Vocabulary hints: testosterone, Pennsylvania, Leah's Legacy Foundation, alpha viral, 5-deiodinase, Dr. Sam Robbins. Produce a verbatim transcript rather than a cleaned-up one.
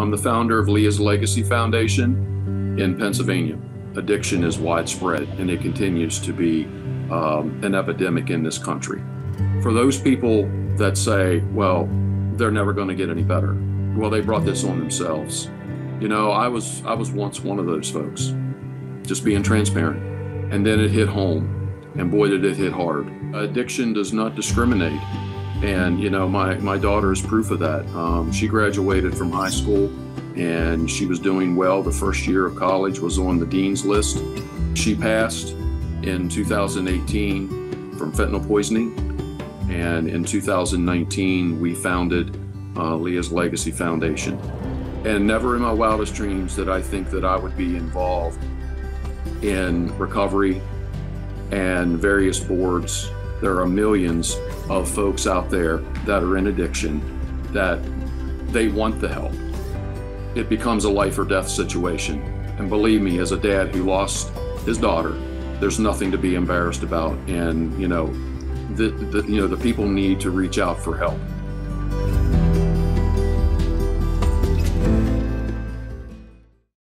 I'm the founder of Leah's Legacy Foundation in Pennsylvania. Addiction is widespread, and it continues to be um, an epidemic in this country. For those people that say, well, they're never going to get any better, well, they brought this on themselves. You know, I was, I was once one of those folks, just being transparent. And then it hit home, and boy, did it hit hard. Addiction does not discriminate. And, you know, my, my daughter is proof of that. Um, she graduated from high school and she was doing well. The first year of college was on the dean's list. She passed in two thousand eighteen from fentanyl poisoning. And in two thousand nineteen, we founded uh, Leah's Legacy Foundation. And never in my wildest dreams did I think that I would be involved in recovery and various boards. There are millions of folks out there that are in addiction, that they want the help. It becomes a life or death situation. And believe me, as a dad who lost his daughter, there's nothing to be embarrassed about. And you know, the, the, you know, the people need to reach out for help.